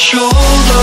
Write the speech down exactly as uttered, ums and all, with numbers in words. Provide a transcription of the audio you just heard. shoulder.